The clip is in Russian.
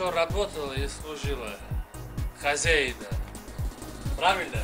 хорошо работала и служила хозяина. Правильно?